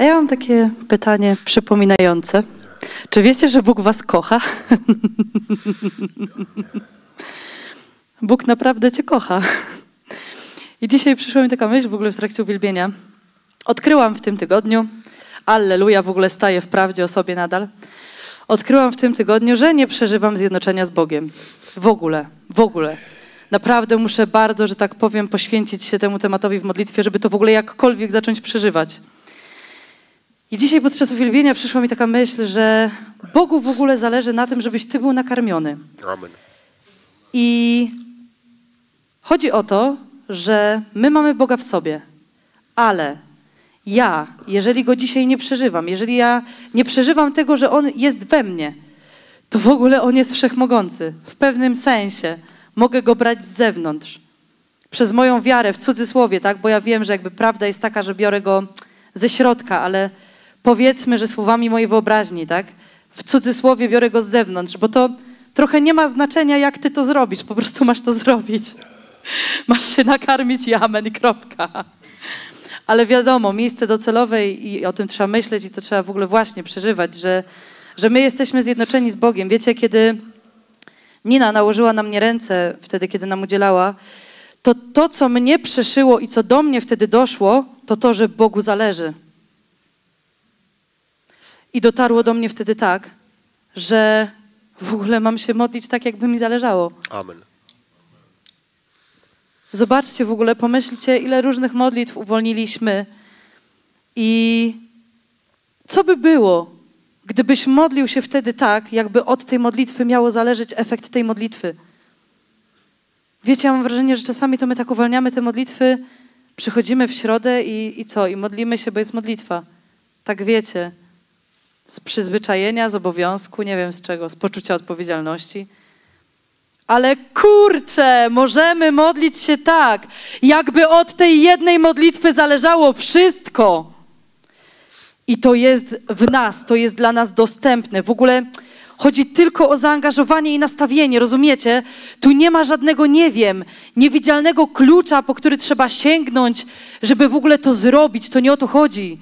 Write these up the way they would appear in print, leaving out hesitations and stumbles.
A ja mam takie pytanie przypominające. Czy wiecie, że Bóg was kocha? Bóg naprawdę cię kocha. I dzisiaj przyszła mi taka myśl w ogóle w trakcie uwielbienia. Odkryłam w tym tygodniu, alleluja, w ogóle staję w prawdzie o sobie nadal. Odkryłam w tym tygodniu, że nie przeżywam zjednoczenia z Bogiem. W ogóle. Naprawdę muszę bardzo, że tak powiem, poświęcić się temu tematowi w modlitwie, żeby to w ogóle jakkolwiek zacząć przeżywać. I dzisiaj podczas uwielbienia przyszła mi taka myśl, że Bogu w ogóle zależy na tym, żebyś ty był nakarmiony. Amen. I chodzi o to, że my mamy Boga w sobie, ale ja, jeżeli Go dzisiaj nie przeżywam, jeżeli ja nie przeżywam tego, że On jest we mnie, to w ogóle On jest wszechmogący. W pewnym sensie mogę Go brać z zewnątrz. Przez moją wiarę, w cudzysłowie, tak? Bo ja wiem, że jakby prawda jest taka, że biorę Go ze środka, ale powiedzmy, że słowami mojej wyobraźni, tak? W cudzysłowie biorę Go z zewnątrz, bo to trochę nie ma znaczenia, jak ty to zrobisz. Po prostu masz to zrobić. Masz się nakarmić i amen i kropka. Ale wiadomo, miejsce docelowe i o tym trzeba myśleć i to trzeba w ogóle właśnie przeżywać, że my jesteśmy zjednoczeni z Bogiem. Wiecie, kiedy Nina nałożyła na mnie ręce wtedy, kiedy nam udzielała, to to, co mnie przeszyło i co do mnie wtedy doszło, to to, że Bogu zależy. I dotarło do mnie wtedy tak, że w ogóle mam się modlić tak, jakby mi zależało. Amen. Zobaczcie w ogóle, pomyślcie, ile różnych modlitw uwolniliśmy i co by było, gdybyś modlił się wtedy tak, jakby od tej modlitwy miało zależeć efekt tej modlitwy. Wiecie, ja mam wrażenie, że czasami to my tak uwalniamy te modlitwy, przychodzimy w środę i co? I modlimy się, bo jest modlitwa. Tak wiecie, z przyzwyczajenia, z obowiązku, nie wiem z czego, z poczucia odpowiedzialności. Ale kurczę, możemy modlić się tak, jakby od tej jednej modlitwy zależało wszystko. I to jest w nas, to jest dla nas dostępne. W ogóle chodzi tylko o zaangażowanie i nastawienie, rozumiecie? Tu nie ma żadnego, nie wiem, niewidzialnego klucza, po który trzeba sięgnąć, żeby w ogóle to zrobić. To nie o to chodzi.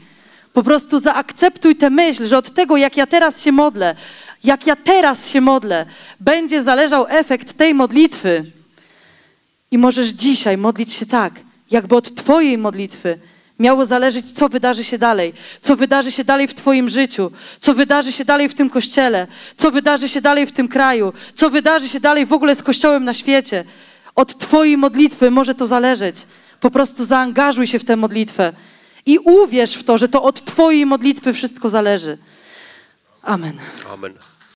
Po prostu zaakceptuj tę myśl, że od tego, jak ja teraz się modlę, będzie zależał efekt tej modlitwy. I możesz dzisiaj modlić się tak, jakby od twojej modlitwy miało zależeć, co wydarzy się dalej. Co wydarzy się dalej w twoim życiu. Co wydarzy się dalej w tym kościele. Co wydarzy się dalej w tym kraju. Co wydarzy się dalej w ogóle z kościołem na świecie. Od twojej modlitwy może to zależeć. Po prostu zaangażuj się w tę modlitwę. I uwierz w to, że to od twojej modlitwy wszystko zależy. Amen. Amen.